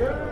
Yeah.